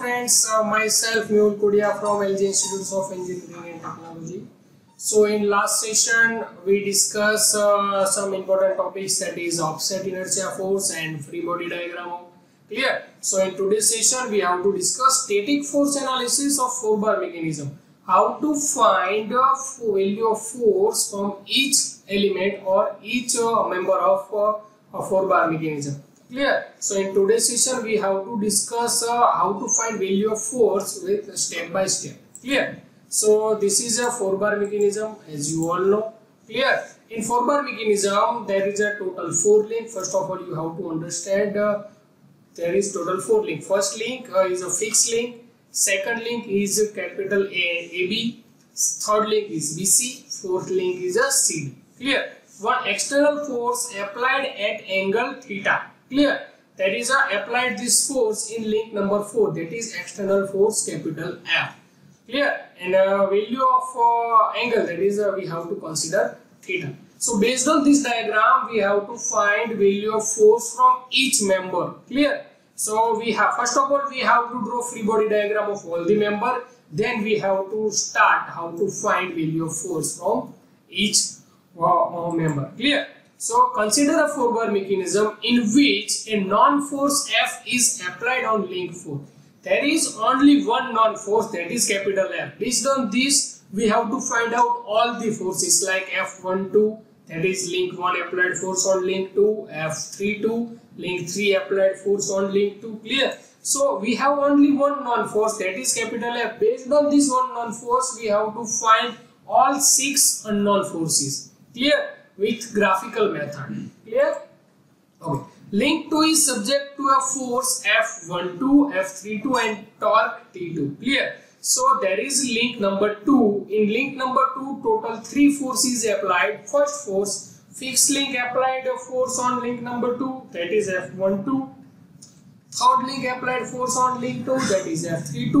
friends, myself Mehul Kodiya from LJ Institute of Engineering and Technology. So in last session we discussed some important topics, that is offset inertia force and free body diagram. Clear? So in today's session we have to discuss static force analysis of 4-bar mechanism. How to find the value of force from each element or each member of a 4-bar mechanism. Clear? So in today's session we have to discuss how to find value of force with step by step. Clear? So this is a 4-bar mechanism, as you all know. Clear? In 4-bar mechanism there is a total 4 link. First of all you have to understand there is total 4 link. First link is a fixed link. Second link is capital AB. Third link is BC. Fourth link is a CD. Clear? One external force applied at angle theta. Clear? That is applied this force in link number 4, that is external force capital F. Clear? And value of angle, that is we have to consider theta. So based on this diagram we have to find value of force from each member. Clear? So we have, first of all we have to draw free body diagram of all the member, then we have to start how to find value of force from each member. Clear? So consider a 4-bar mechanism in which a non-force F is applied on link 4. There is only one non-force, that is capital F. Based on this we have to find out all the forces like F12, that is link 1 applied force on link 2, F32, link 3 applied force on link 2. Clear? So we have only one non-force, that is capital F. Based on this one non-force we have to find all 6 unknown forces. Clear? With graphical method. Clear? Okay. Link 2 is subject to a force F12, F32 and torque T2. Clear? So there is link number 2. In link number 2 total 3 forces applied. First force, fixed link applied a force on link number 2, that is F12. Third link applied force on link 2, that is F32,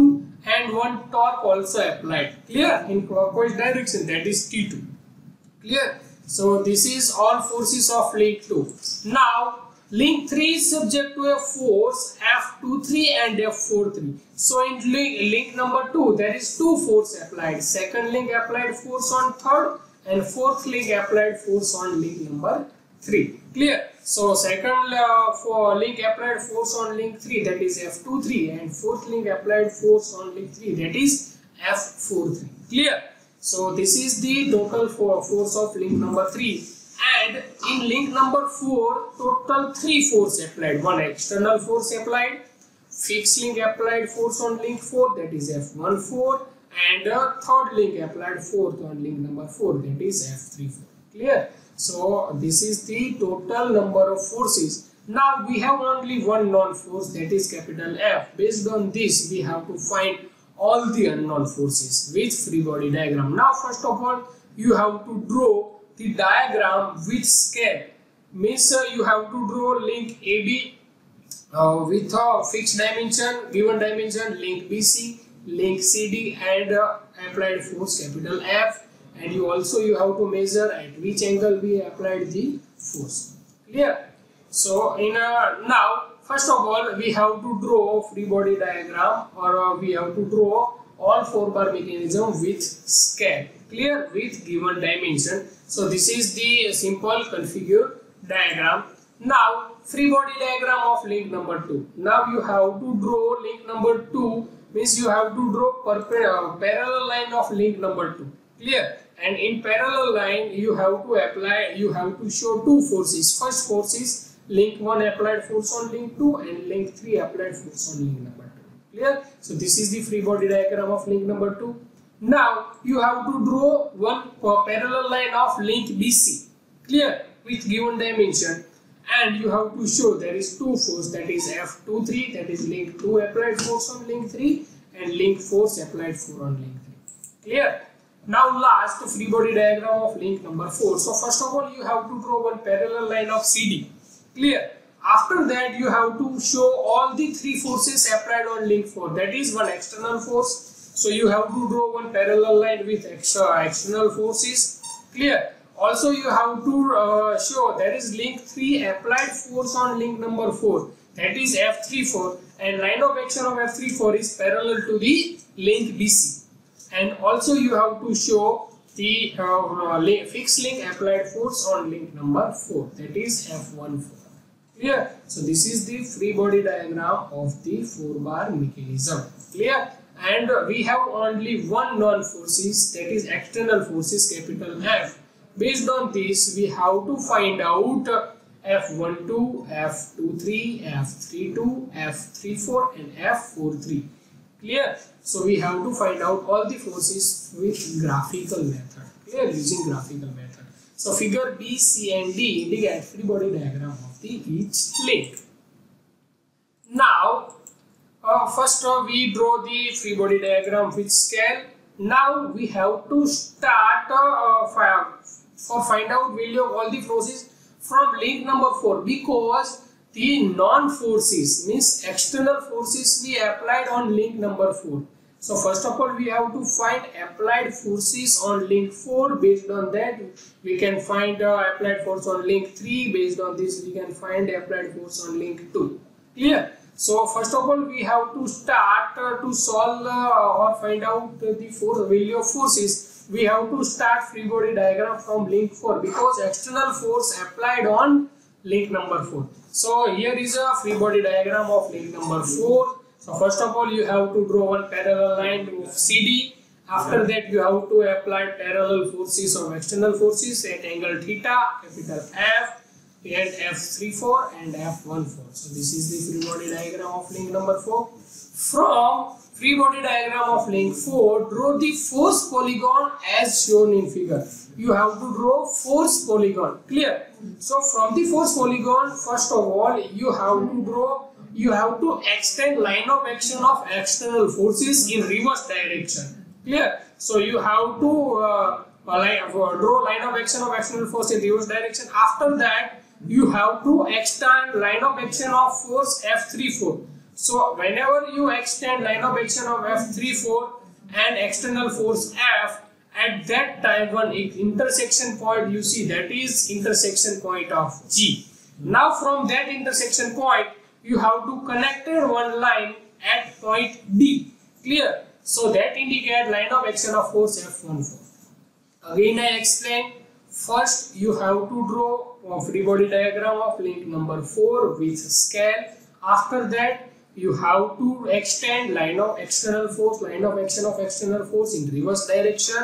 and one torque also applied. Clear? In clockwise direction, that is T2. Clear? So this is all forces of link 2. Now link 3 is subject to a force F23 and F43. So in link number 2 there is 2 force applied. Second link applied force on third and fourth link applied force on link number 3. Clear? So second link applied force on link 3, that is F23, and fourth link applied force on link 3, that is F43. Clear? So this is the total force of link number 3, and in link number 4 total 3 force applied. One external force applied, fixed link applied force on link 4, that is F14, and third link applied force on link number 4, that is F34. Clear? So this is the total number of forces. Now we have only one non-force, that is capital F. Based on this we have to find all the unknown forces with free body diagram. Now first of all you have to draw the diagram with scale, means you have to draw link AB with a fixed dimension, given dimension, link BC, link CD, and applied force capital F, and you have to measure at which angle we applied the force. Clear? So in now first of all we have to draw free body diagram, or we have to draw all 4-bar mechanism with scale. Clear? With given dimension. So this is the simple configure diagram. Now free body diagram of link number 2. Now you have to draw link number 2, means you have to draw parallel line of link number 2. Clear? And in parallel line you have to show 2 forces. First force is link 1 applied force on link 2, and link 3 applied force on link number 2. Clear? So this is the free body diagram of link number 2. Now you have to draw one parallel line of link BC. Clear? With given dimension, and you have to show there is 2 force, that is F23, that is link 2 applied force on link 3, and link 4 applied force on link 3. Clear? Now last free body diagram of link number 4. So first of all you have to draw one parallel line of CD. Clear? After that you have to show all the 3 forces applied on link 4, that is one external force. So you have to draw one parallel line with external forces. Clear? Also you have to show there is link 3 applied force on link number 4, that is F34, and line of action of F34 is parallel to the length BC, and also you have to show the fixed link applied force on link number 4, that is F14. Clear? So this is the free body diagram of the 4-bar mechanism. Clear? And we have only one known forces, that is external forces, capital F. Based on this, we have to find out F12, F23, F32, F34 and F43. Clear? So we have to find out all the forces with graphical method. Clear? Using graphical method. So figure B, C and D indicate free body diagram of the each link. Now first we draw the free body diagram with scale. Now we have to start for find out value of all the forces from link number 4, because the non-forces means external forces we applied on link number 4. So first of all we have to find applied forces on link 4. Based on that we can find applied force on link 3. Based on this we can find applied force on link 2. Clear? So first of all we have to start to solve or find out the value of forces. We have to start free body diagram from link 4, because external force applied on link number 4. So here is a free body diagram of link number 4. So first of all you have to draw one parallel line to CD. After that you have to apply parallel forces of external forces at angle theta, capital F, and F34 and F14. So this is the free body diagram of link number 4. From free body diagram of link 4, draw the force polygon as shown in figure. You have to draw force polygon. Clear? So from the force polygon, first of all you have to draw, you have to extend line of action of external forces in reverse direction. Clear? So you have to draw line of action of external force in reverse direction. After that you have to extend line of action of force F34. So whenever you extend line of action of F34 and external force F, at that time one intersection point you see, that is intersection point of G. Now from that intersection point you have to connect one line at point D. Clear? So that indicates line of action of force F14. Again I explain. First you have to draw a free body diagram of link number 4 with scale. After that you have to extend line of action of external force in reverse direction,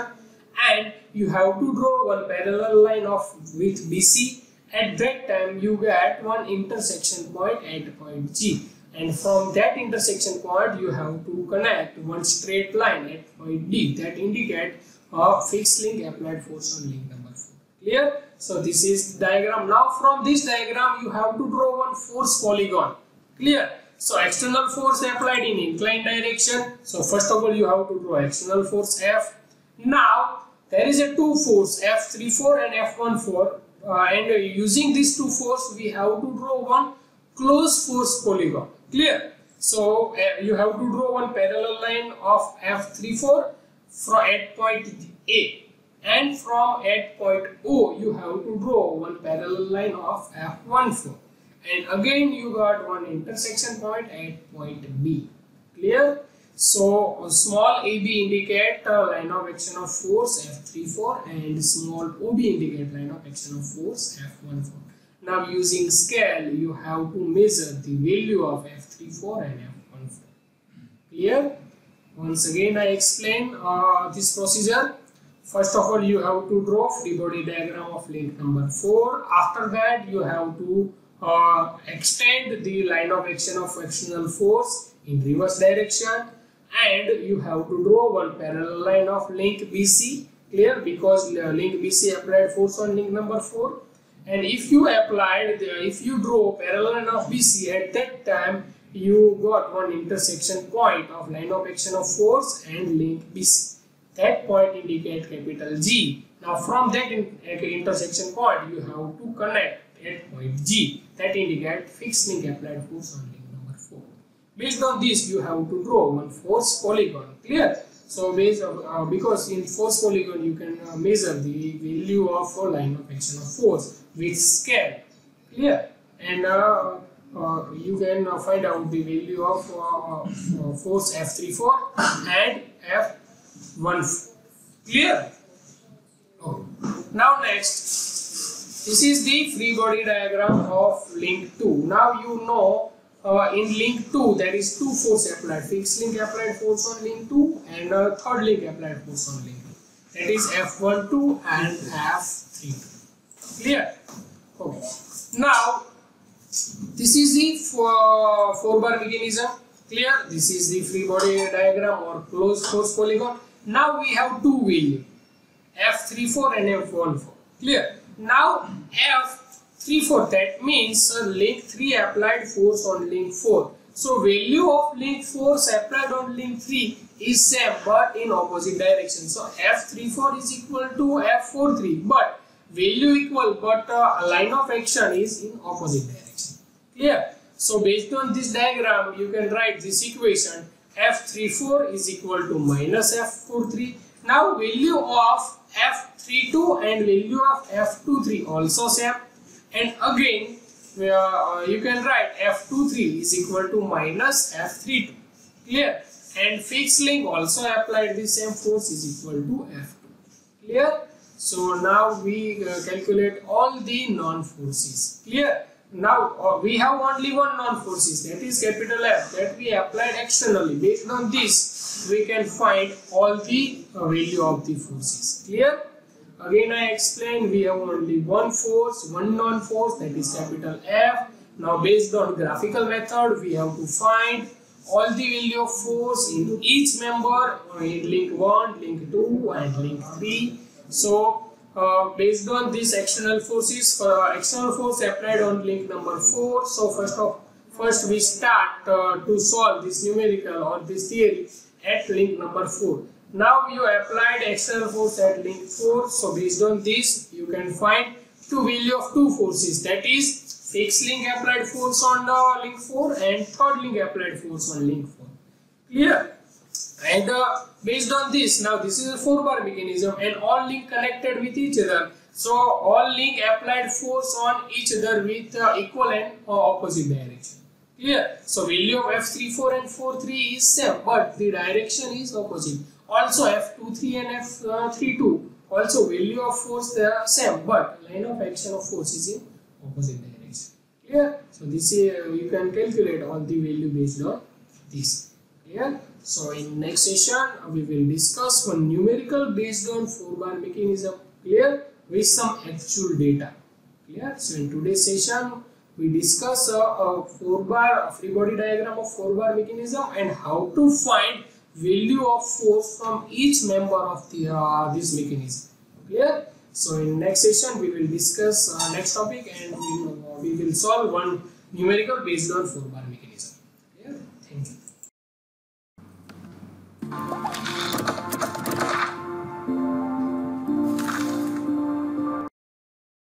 and you have to draw one parallel line with BC. At that time you get one intersection point at point G, and from that intersection point you have to connect one straight line at point D, that indicate a fixed link applied force on link number 4. Clear? So this is the diagram. Now from this diagram you have to draw one force polygon. Clear? So external force applied in inclined direction. So first of all you have to draw external force F. Now there is a two force F34 and F14, and using these two force we have to draw one closed force polygon. Clear? So you have to draw one parallel line of F34 from at point A, and from at point O you have to draw one parallel line of F14. And again you got one intersection point at point B. Clear? So a small AB indicate line of action of force F34 and small OB indicate line of action of force F14. Now using scale you have to measure the value of F34 and F14. Clear? Once again I explain this procedure. First of all you have to draw free body diagram of link number 4. After that you have to extend the line of action of external force in reverse direction, and you have to draw one parallel line of link BC. Clear? Because link BC applied force on link number 4, and if you draw parallel line of BC, at that time you got one intersection point of line of action of force and link BC. That point indicates capital G. Now from that intersection point you have to connect at point G, that indicates fixed link applied force on link number 4. Based on this you have to draw one force polygon. Clear? So because in force polygon you can measure the value of line of action of force with scale. Clear? And you can find out the value of force F34 and F14. Clear? Okay. Now next, this is the free body diagram of link 2. Now you know in link 2 there is two force applied, fixed link applied force on link 2 and third link applied force on link 2. That is F12 and F32. Clear? Okay. Now this is the four bar mechanism. Clear? This is the free body diagram or closed force polygon. Now we have two value, F34 and F14. Clear? Now F34, that means link 3 applied force on link 4. So value of link force applied on link 3 is same but in opposite direction. So F34 is equal to F43, but value equal, but line of action is in opposite direction. Clear? So based on this diagram you can write this equation, F34 is equal to minus F43. Now value of F32 and value of F23 also same, and again you can write F23 is equal to minus F32. Clear? And fixed link also applied the same force is equal to F2. Clear? So now we calculate all the non-forces. Clear? Now we have only one non-forces, that is capital F, that we applied externally. Based on this we can find all the value of the forces. Clear? Again I explained, we have only one force, one non-force, that is capital F. Now based on graphical method we have to find all the value of force in each member in link 1, link 2 and link 3. So based on these external forces, external force applied on link number 4. So first we start to solve this numerical or this theory at link number 4. Now you applied external force at link 4. So based on this you can find two value of two forces, that is fixed link applied force on link 4 and third link applied force on link 4. Clear? And based on this, now this is a 4-bar mechanism and all link connected with each other. So all link applied force on each other with equal and opposite direction. Clear? So value of F34 and 43 is same but the direction is opposite. Also F23 and F32 also value of force they are same but line of action of force is in opposite direction. Clear? So this you can calculate all the value based on this. Clear? So in next session we will discuss one numerical based on 4-bar mechanism. Clear? With some actual data. Clear? So in today's session we discuss a 4-bar free body diagram of 4-bar mechanism and how to find value of force from each member of the this mechanism. Clear? So in next session we will discuss next topic and we will solve one numerical based on 4-bar mechanism.